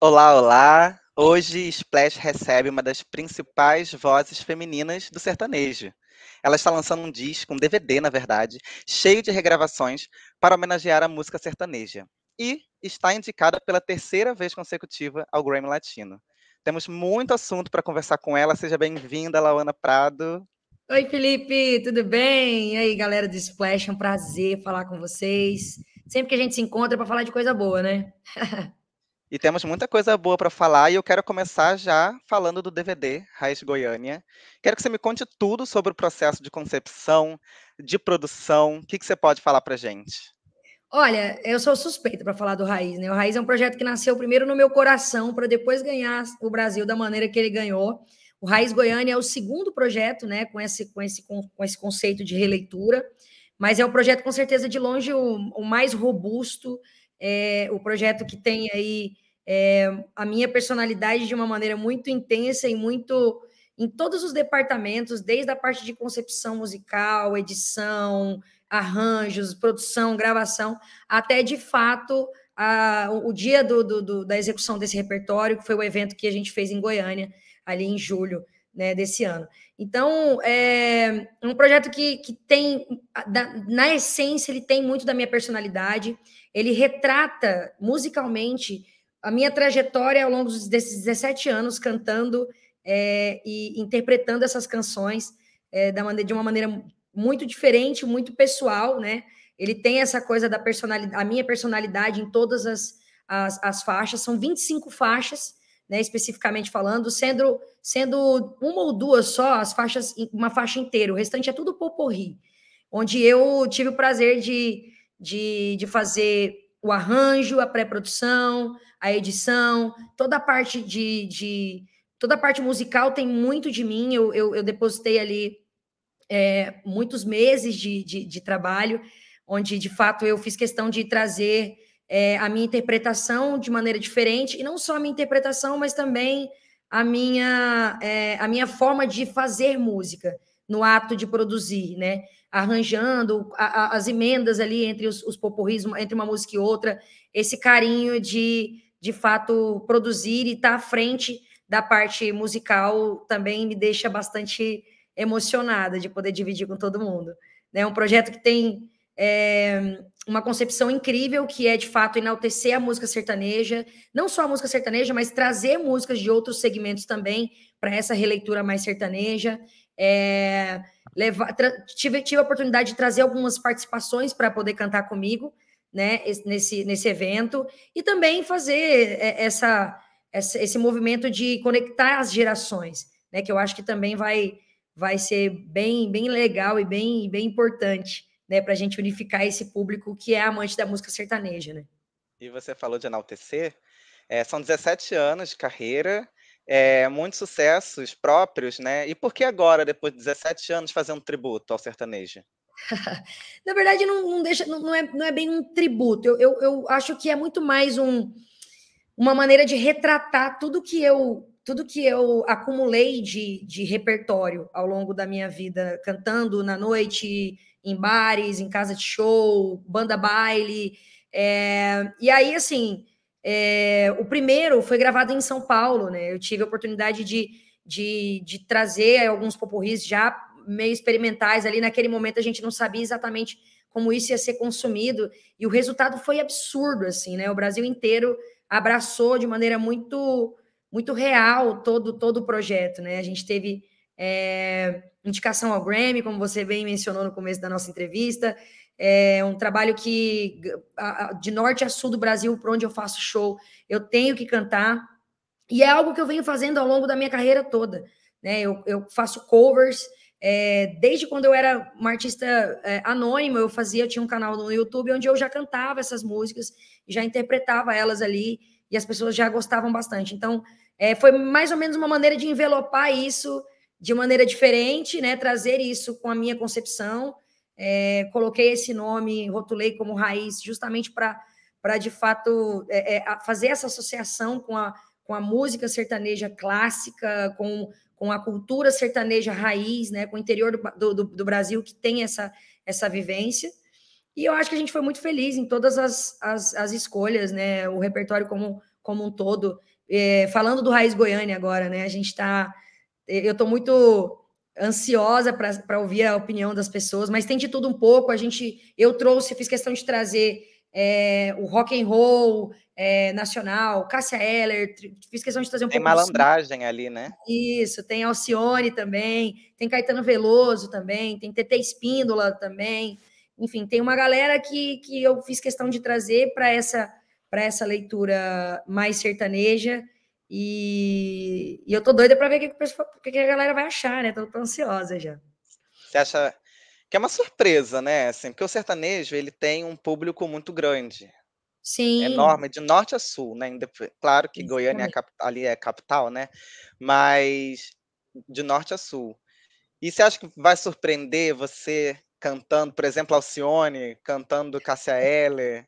Olá, olá! Hoje, Splash recebe uma das principais vozes femininas do sertanejo. Ela está lançando um disco, um DVD, na verdade, cheio de regravações para homenagear a música sertaneja. E está indicada pela 3ª vez consecutiva ao Grammy Latino. Temos muito assunto para conversar com ela. Seja bem-vinda, Lauana Prado. Oi, Felipe! Tudo bem? E aí, galera do Splash, é um prazer falar com vocês. Sempre que a gente se encontra para falar de coisa boa, né? E temos muita coisa boa para falar, e eu quero começar já falando do DVD Raiz Goiânia. Quero que você me conte tudo sobre o processo de concepção, de produção. O que você pode falar para a gente? Olha, eu sou suspeita para falar do Raiz, né? O Raiz é um projeto que nasceu primeiro no meu coração, para depois ganhar o Brasil da maneira que ele ganhou. O Raiz Goiânia é o segundo projeto, né, com esse conceito de releitura, mas é um projeto, com certeza, de longe o mais robusto. O projeto que tem aí a minha personalidade de uma maneira muito intensa e muito em todos os departamentos, desde a parte de concepção musical, edição, arranjos, produção, gravação, até de fato o dia da execução desse repertório, que foi o evento que a gente fez em Goiânia, ali em julho, né, desse ano. Então, é um projeto que tem, na essência, ele tem muito da minha personalidade, ele retrata musicalmente a minha trajetória ao longo desses 17 anos, cantando e interpretando essas canções de uma maneira muito diferente, muito pessoal, né? Ele tem essa coisa da personalidade, a minha personalidade em todas as faixas, são 25 faixas, né, especificamente falando, sendo uma ou duas só as faixas, uma faixa inteira, o restante é tudo potpourri, onde eu tive o prazer de fazer o arranjo, a pré-produção, a edição, toda a parte toda a parte musical tem muito de mim. Eu depositei ali muitos meses de trabalho, onde de fato eu fiz questão de trazer a minha interpretação de maneira diferente, e não só a minha interpretação, mas também a minha forma de fazer música no ato de produzir, né? Arranjando as emendas ali entre os popurris, entre uma música e outra, esse carinho de fato, produzir e estar à frente da parte musical também me deixa bastante emocionada de poder dividir com todo mundo. É um projeto que tem uma concepção incrível, que é, de fato, enaltecer a música sertaneja, não só a música sertaneja, mas trazer músicas de outros segmentos também para essa releitura mais sertaneja. Tive a oportunidade de trazer algumas participações para poder cantar comigo, né, nesse evento, e também fazer esse movimento de conectar as gerações, né, que eu acho que também vai ser bem legal e bem importante, né, para a gente unificar esse público que é amante da música sertaneja, né? E você falou de enaltecer, são 17 anos de carreira, muitos sucessos próprios, né? E por que agora, depois de 17 anos, fazer um tributo ao sertanejo? Na verdade, não é bem um tributo, eu acho que é muito mais uma maneira de retratar tudo que eu acumulei de repertório ao longo da minha vida, cantando na noite, em bares, em casa de show, banda baile. E aí, assim, o primeiro foi gravado em São Paulo, né? Eu tive a oportunidade de trazer alguns popurris já meio experimentais ali. Naquele momento, a gente não sabia exatamente como isso ia ser consumido. E o resultado foi absurdo, assim, né? O Brasil inteiro abraçou de maneira muito, muito real todo o projeto, né? A gente teve indicação ao Grammy, como você bem mencionou no começo da nossa entrevista, um trabalho que, de norte a sul do Brasil, por onde eu faço show, eu tenho que cantar, e é algo que eu venho fazendo ao longo da minha carreira toda, né? Eu faço covers, desde quando eu era uma artista anônima, eu tinha um canal no YouTube onde eu já cantava essas músicas, já interpretava elas ali, e as pessoas já gostavam bastante. Então, foi mais ou menos uma maneira de envelopar isso de maneira diferente, né? Trazer isso com a minha concepção. Coloquei esse nome, rotulei como Raiz, justamente para de fato, fazer essa associação com a música sertaneja clássica, com a cultura sertaneja raiz, né? Com o interior do Brasil, que tem essa vivência. E eu acho que a gente foi muito feliz em todas as escolhas, né? O repertório, como como um todo. Falando do Raiz Goiânia agora, né? A gente está... Eu estou muito ansiosa para ouvir a opinião das pessoas, mas tem de tudo um pouco. Eu fiz questão de trazer o rock and roll nacional, Cássia Eller, fiz questão de trazer um pouco. Tem malandragem ali, né? Isso, tem Alcione também, tem Caetano Veloso também, tem Tete Espíndola também. Enfim, tem uma galera que eu fiz questão de trazer para essa leitura mais sertaneja. E eu tô doida para ver o que a galera vai achar, né? Tô ansiosa já. Você acha que é uma surpresa, né? Assim, porque o sertanejo, ele tem um público muito grande. Sim. Enorme, de norte a sul, né? Claro que Goiânia ali é a capital, né? Mas de norte a sul. E você acha que vai surpreender você cantando, por exemplo, Alcione, cantando Cássia Eller?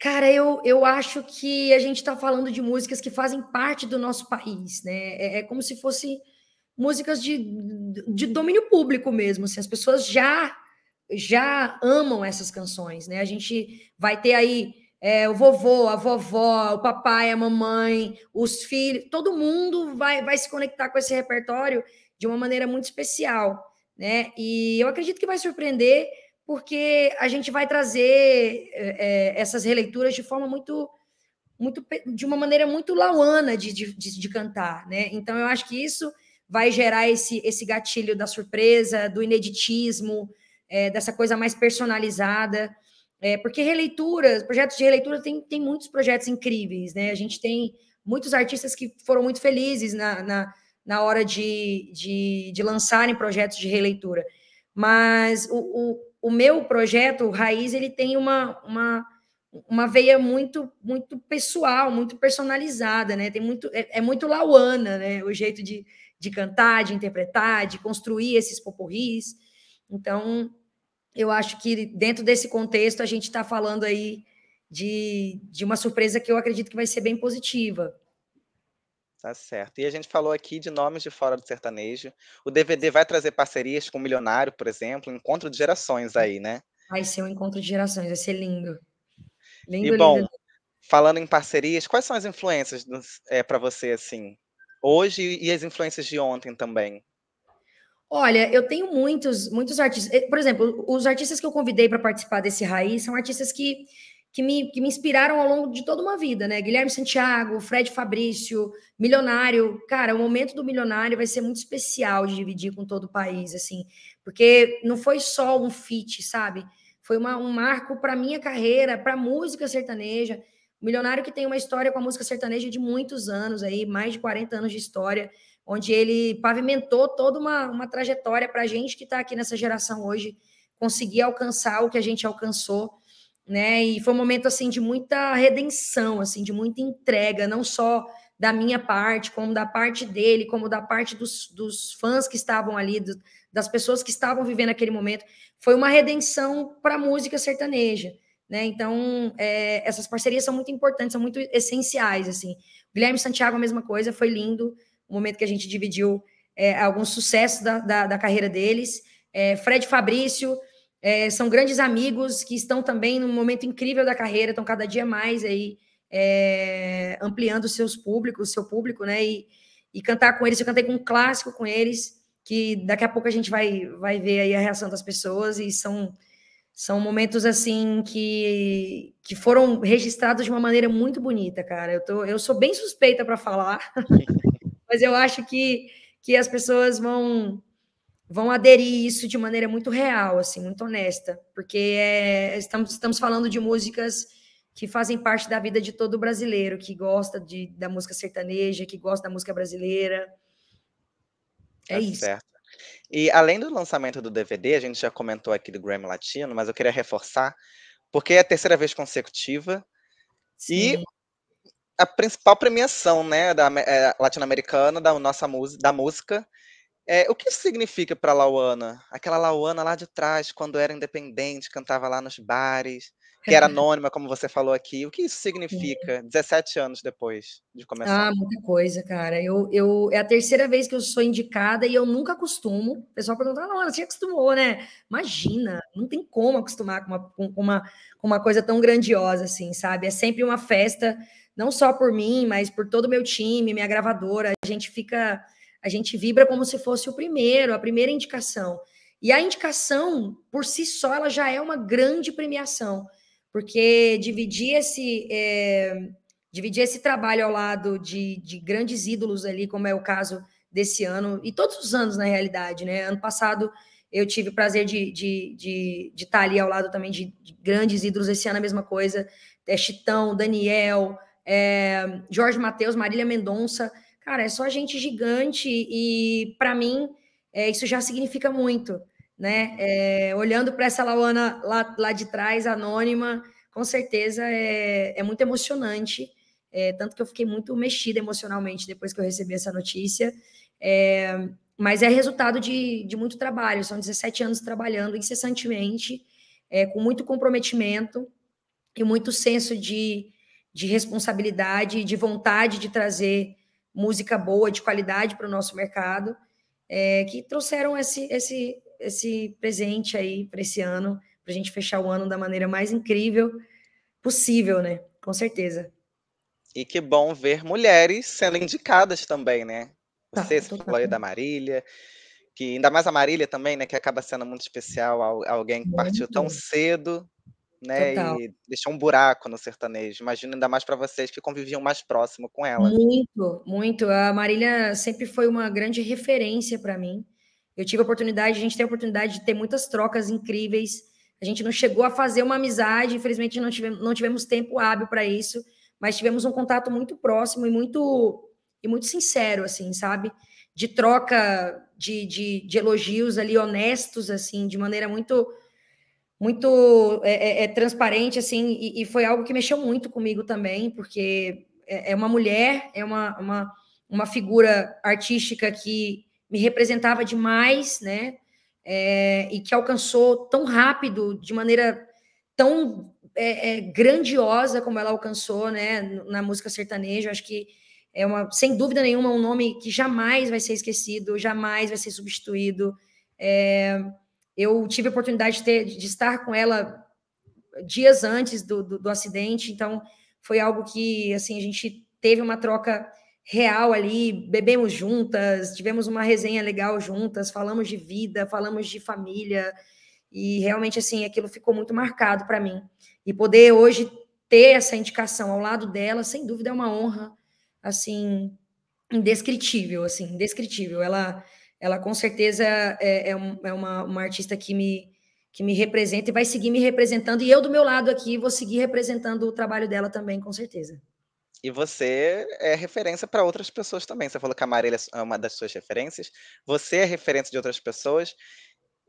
Cara, eu acho que a gente está falando de músicas que fazem parte do nosso país, né? É como se fossem músicas de domínio público mesmo, assim, as pessoas já amam essas canções, né? A gente vai ter aí o vovô, a vovó, o papai, a mamãe, os filhos, todo mundo vai se conectar com esse repertório de uma maneira muito especial, né? E eu acredito que vai surpreender, porque a gente vai trazer essas releituras de forma de uma maneira muito lauana de cantar, né? Então, eu acho que isso vai gerar esse gatilho da surpresa, do ineditismo, dessa coisa mais personalizada, porque releituras, projetos de releitura, tem muitos projetos incríveis, né? A gente tem muitos artistas que foram muito felizes na hora de lançarem projetos de releitura, mas o meu projeto, o Raiz, ele tem uma veia muito, muito pessoal, muito personalizada, né? Tem muito lauana, né? O jeito de cantar, de interpretar, de construir esses popurris. Então, eu acho que dentro desse contexto a gente está falando aí de uma surpresa que eu acredito que vai ser bem positiva. Tá certo. E a gente falou aqui de nomes de fora do sertanejo. O DVD vai trazer parcerias com o Milionário, por exemplo, encontro de gerações aí, né? Vai ser um encontro de gerações, vai ser lindo. Lindo, e bom, lindo. Falando em parcerias, quais são as influências para você, assim, hoje e as influências de ontem também? Olha, eu tenho muitos artistas. Por exemplo, os artistas que eu convidei para participar desse Raiz são artistas que me inspiraram ao longo de toda uma vida, né? Guilherme Santiago, Fred Fabrício, Milionário. Cara, o momento do Milionário vai ser muito especial de dividir com todo o país, assim, porque não foi só um feat, sabe? Foi um marco para a minha carreira, para a música sertaneja. O Milionário que tem uma história com a música sertaneja de muitos anos, aí, mais de 40 anos de história, onde ele pavimentou toda uma trajetória para a gente que está aqui nessa geração hoje conseguir alcançar o que a gente alcançou, né? E foi um momento assim de muita redenção, assim, de muita entrega, não só da minha parte, como da parte dele, como da parte dos fãs que estavam ali, das pessoas que estavam vivendo aquele momento. Foi uma redenção para a música sertaneja, né? Então, essas parcerias são muito importantes, são muito essenciais, assim. Guilherme Santiago, a mesma coisa, foi lindo o momento que a gente dividiu alguns sucessos da carreira deles. Fred Fabrício, são grandes amigos que estão também num momento incrível da carreira, estão cada dia mais aí ampliando seu público, né? E cantar com eles. Eu cantei com um clássico com eles, que daqui a pouco a gente vai ver aí a reação das pessoas, e são momentos assim que foram registrados de uma maneira muito bonita, cara. Eu sou bem suspeita para falar, mas eu acho que as pessoas vão aderir isso de maneira muito real, assim, muito honesta, porque estamos falando de músicas que fazem parte da vida de todo brasileiro, que gosta da música sertaneja, que gosta da música brasileira. É isso. Certo. E além do lançamento do DVD, a gente já comentou aqui do Grammy Latino, mas eu queria reforçar, porque é a terceira vez consecutiva. Sim. E a principal premiação, né, latino-americana da música. O que isso significa para a Lauana? Aquela Lauana lá de trás, quando era independente, cantava lá nos bares, que era anônima, como você falou aqui. O que isso significa 17 anos depois de começar? Ah, muita coisa, cara. É a terceira vez que eu sou indicada e eu nunca acostumo. O pessoal pergunta, Lauana, você já acostumou, né? Imagina, não tem como acostumar com uma coisa tão grandiosa assim, sabe? É sempre uma festa não só por mim, mas por todo o meu time, minha gravadora. A gente vibra como se fosse o primeiro, a primeira indicação. E a indicação, por si só, ela já é uma grande premiação, porque dividir esse trabalho ao lado de grandes ídolos ali, como é o caso desse ano, e todos os anos, na realidade, né? Ano passado eu tive o prazer de estar ali ao lado também de grandes ídolos, esse ano a mesma coisa, Chitão, Daniel, Jorge Mateus, Marília Mendonça, cara, é só gente gigante e, para mim, isso já significa muito, né? Olhando para essa Lauana lá de trás, anônima, com certeza é muito emocionante, tanto que eu fiquei muito mexida emocionalmente depois que eu recebi essa notícia, mas é resultado de muito trabalho, são 17 anos trabalhando incessantemente, com muito comprometimento e muito senso de responsabilidade, de vontade de trazer música boa, de qualidade para o nosso mercado, que trouxeram esse presente aí para esse ano, para a gente fechar o ano da maneira mais incrível possível, né? Com certeza. E que bom ver mulheres sendo indicadas também, né? Você falou aí da Marília, que ainda mais a Marília também, né? Que acaba sendo muito especial, alguém que partiu tão cedo, né? Total. E deixou um buraco no sertanejo. Imagino ainda mais para vocês que conviviam mais próximo com ela. Muito, muito. A Marília sempre foi uma grande referência para mim. Eu tive a oportunidade, a gente tem a oportunidade de ter muitas trocas incríveis. A gente não chegou a fazer uma amizade, infelizmente não tivemos tempo hábil para isso, mas tivemos um contato muito próximo e muito sincero, assim, sabe? De troca de elogios ali, honestos, assim, de maneira muito transparente, assim, e foi algo que mexeu muito comigo também, porque é uma mulher, é uma figura artística que me representava demais, né? E que alcançou tão rápido, de maneira tão grandiosa como ela alcançou, né? Na música sertaneja, acho que é sem dúvida nenhuma, um nome que jamais vai ser esquecido, jamais vai ser substituído. Eu tive a oportunidade de estar com ela dias antes do acidente, então foi algo que, assim, a gente teve uma troca real ali, bebemos juntas, tivemos uma resenha legal juntas, falamos de vida, falamos de família, e realmente, assim, aquilo ficou muito marcado para mim. E poder hoje ter essa indicação ao lado dela, sem dúvida, é uma honra, assim, indescritível, assim, indescritível. Ela com certeza é uma artista que me representa e vai seguir me representando, e eu do meu lado aqui vou seguir representando o trabalho dela também, com certeza. E você é referência para outras pessoas também. Você falou que a Marília é uma das suas referências, você é referência de outras pessoas,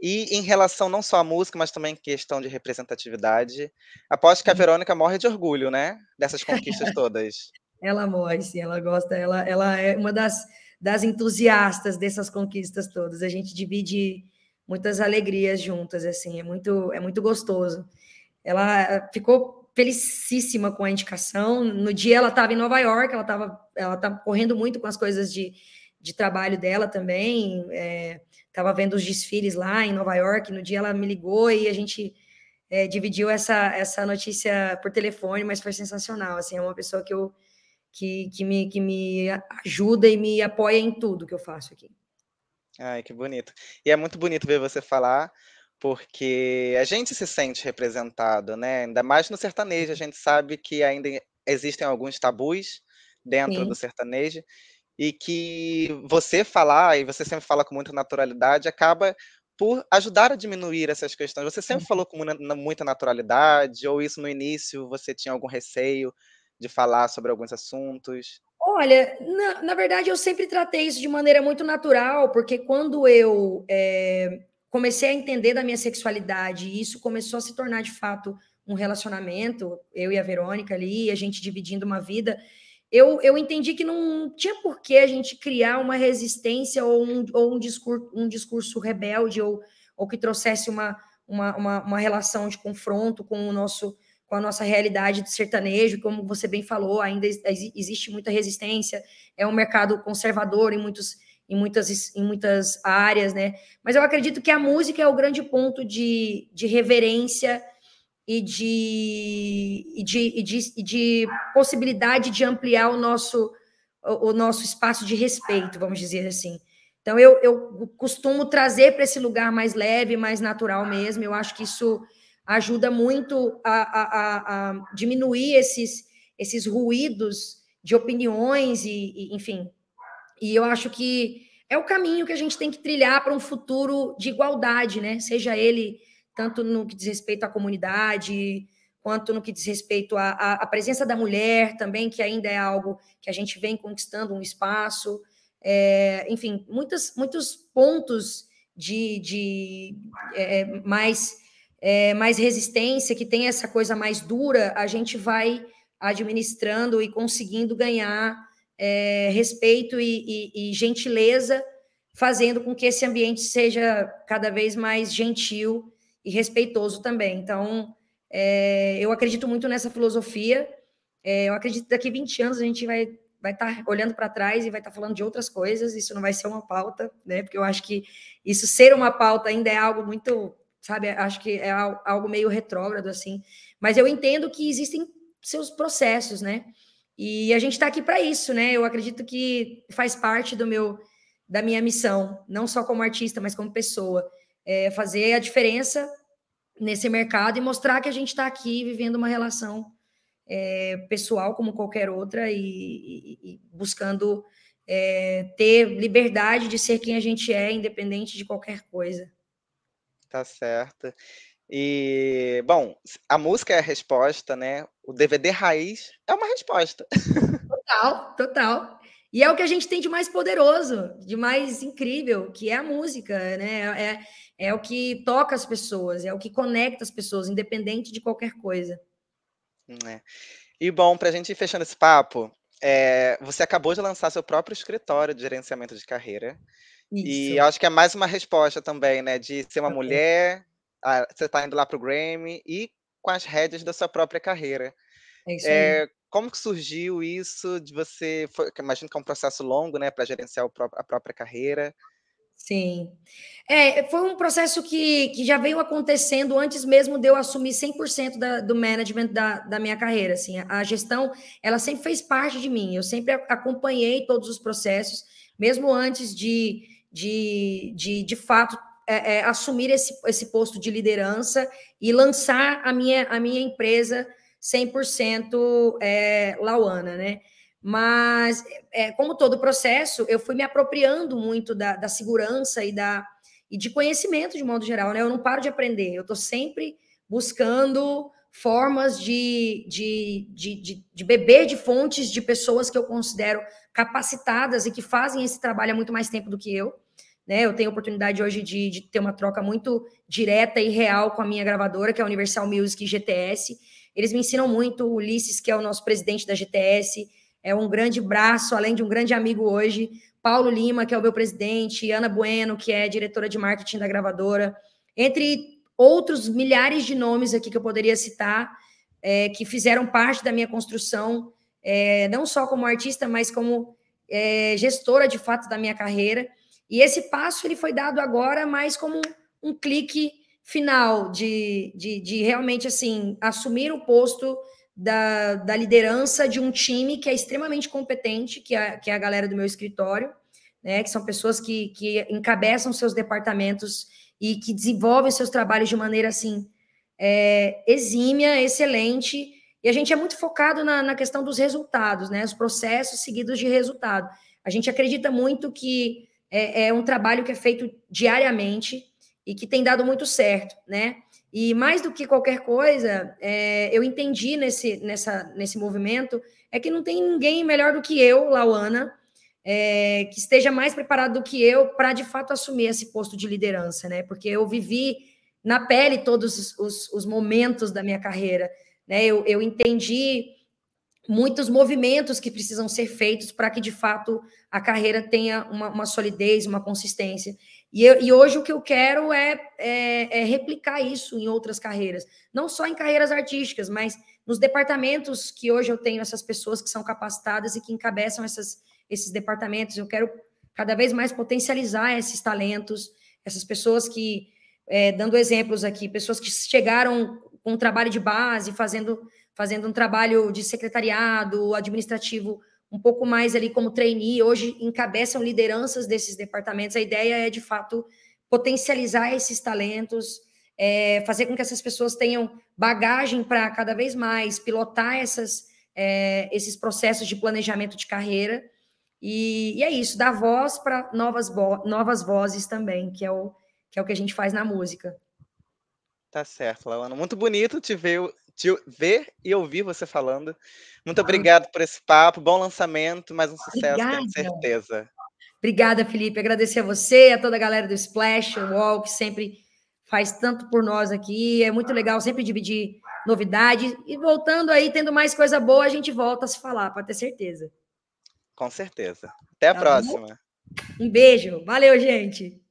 e em relação não só à música, mas também questão de representatividade. Aposto que a Verônica morre de orgulho, né? Dessas conquistas todas. Ela morre, sim, ela gosta, ela é uma das entusiastas dessas conquistas todas. A gente divide muitas alegrias juntas, assim, é muito gostoso. Ela ficou felicíssima com a indicação. No dia ela estava em Nova York, ela tá correndo muito com as coisas de trabalho dela também, estava vendo os desfiles lá em Nova York. No dia ela me ligou e a gente dividiu essa notícia por telefone, mas foi sensacional, assim, é uma pessoa que eu que me ajuda e me apoia em tudo que eu faço aqui. Ai, que bonito. E é muito bonito ver você falar, porque a gente se sente representado, né? Ainda mais no sertanejo, a gente sabe que ainda existem alguns tabus dentro do sertanejo, e que você falar, e você sempre fala com muita naturalidade, acaba por ajudar a diminuir essas questões. Você sempre falou com muita naturalidade, ou isso no início você tinha algum receio de falar sobre alguns assuntos? Olha, na verdade, eu sempre tratei isso de maneira muito natural, porque quando eu comecei a entender da minha sexualidade, e isso começou a se tornar, de fato, um relacionamento, eu e a Verônica ali, a gente dividindo uma vida, eu entendi que não tinha por que a gente criar uma resistência ou um discurso rebelde ou que trouxesse uma relação de confronto com o nosso... com a nossa realidade do sertanejo. Como você bem falou, ainda existe muita resistência, é um mercado conservador em muitas áreas, né? Mas eu acredito que a música é o grande ponto de reverência e de possibilidade de ampliar o nosso espaço de respeito, vamos dizer assim. Então, eu costumo trazer para esse lugar mais leve, mais natural mesmo. Eu acho que isso ajuda muito a diminuir esses ruídos de opiniões, enfim. E eu acho que é o caminho que a gente tem que trilhar para um futuro de igualdade, né? Seja ele tanto no que diz respeito à comunidade, quanto no que diz respeito à presença da mulher também, que ainda é algo que a gente vem conquistando um espaço. Enfim, muitos pontos de mais resistência, que tem essa coisa mais dura, a gente vai administrando e conseguindo ganhar respeito e gentileza, fazendo com que esse ambiente seja cada vez mais gentil e respeitoso também. Então, eu acredito muito nessa filosofia. Eu acredito que daqui a 20 anos a gente vai estar olhando para trás e vai estar falando de outras coisas, isso não vai ser uma pauta, né? Porque eu acho que isso ser uma pauta ainda é algo muito, sabe, acho que é algo meio retrógrado, assim. Mas eu entendo que existem seus processos, né? E a gente está aqui para isso, né? Eu acredito que faz parte da minha missão, não só como artista, mas como pessoa, fazer a diferença nesse mercado e mostrar que a gente está aqui vivendo uma relação pessoal como qualquer outra e buscando ter liberdade de ser quem a gente é, independente de qualquer coisa. Tá certo. E, bom, a música é a resposta, né? O DVD Raiz é uma resposta. Total, total. E é o que a gente tem de mais poderoso, de mais incrível, que é a música, né? É o que toca as pessoas, é o que conecta as pessoas, independente de qualquer coisa. É. E, bom, para a gente ir fechando esse papo, você acabou de lançar seu próprio escritório de gerenciamento de carreira. Isso. E acho que é mais uma resposta também, né? De ser uma mulher, você está indo lá para o Grammy e com as rédeas da sua própria carreira. É isso mesmo. Como que surgiu isso de você? Imagino que é um processo longo, né? Para gerenciar a própria carreira. Sim. Foi um processo que já veio acontecendo antes mesmo de eu assumir 100% do management da minha carreira. Assim, a gestão, ela sempre fez parte de mim. Eu sempre acompanhei todos os processos, mesmo antes de fato, assumir esse posto de liderança e lançar a minha empresa 100% Lauana, né? Mas, como todo o processo, eu fui me apropriando muito da segurança e de conhecimento, de modo geral, né? Eu não paro de aprender, eu estou sempre buscando formas de beber de fontes de pessoas que eu considero capacitadas e que fazem esse trabalho há muito mais tempo do que eu, né? Eu tenho a oportunidade hoje de ter uma troca muito direta e real com a minha gravadora, que é a Universal Music GTS. Eles me ensinam muito, o Ulisses, que é o nosso presidente da GTS, é um grande braço, além de um grande amigo hoje, Paulo Lima, que é o meu presidente, Ana Bueno, que é diretora de marketing da gravadora, entre outros milhares de nomes aqui que eu poderia citar, que fizeram parte da minha construção, não só como artista, mas como gestora, de fato, da minha carreira. E esse passo ele foi dado agora mais como um clique final de realmente assim, assumir o posto da liderança de um time que é extremamente competente, que é a galera do meu escritório, né, que são pessoas que encabeçam seus departamentos e que desenvolvem seus trabalhos de maneira assim, exímia, excelente, e a gente é muito focado na questão dos resultados, né, os processos seguidos de resultado. A gente acredita muito que é um trabalho que é feito diariamente e que tem dado muito certo, né? E mais do que qualquer coisa, eu entendi nesse movimento que não tem ninguém melhor do que eu, Lauana, que esteja mais preparado do que eu para, de fato, assumir esse posto de liderança, né? Porque eu vivi na pele todos os momentos da minha carreira, né? Eu entendi muitos movimentos que precisam ser feitos para que, de fato, a carreira tenha uma solidez, uma consistência. E hoje o que eu quero é replicar isso em outras carreiras, não só em carreiras artísticas, mas nos departamentos que hoje eu tenho essas pessoas que são capacitadas e que encabeçam esses departamentos. Eu quero cada vez mais potencializar esses talentos, essas pessoas que, dando exemplos aqui, pessoas que chegaram com um trabalho de base, fazendo um trabalho de secretariado, administrativo, um pouco mais ali como trainee, hoje encabeçam lideranças desses departamentos. A ideia é, de fato, potencializar esses talentos, fazer com que essas pessoas tenham bagagem para cada vez mais pilotar esses processos de planejamento de carreira. E é isso, dar voz para novas vozes também, que é o que a gente faz na música. Tá certo, Lauana. Muito bonito te ver e ouvir você falando. Muito obrigado por esse papo, bom lançamento, mais um sucesso, tenho certeza. Obrigada, Felipe. Agradecer a você, a toda a galera do Splash, o UOL, que sempre faz tanto por nós aqui. É muito legal sempre dividir novidade. E voltando aí, tendo mais coisa boa, a gente volta a se falar, pode ter certeza. Com certeza. Até a próxima. Um beijo. Valeu, gente.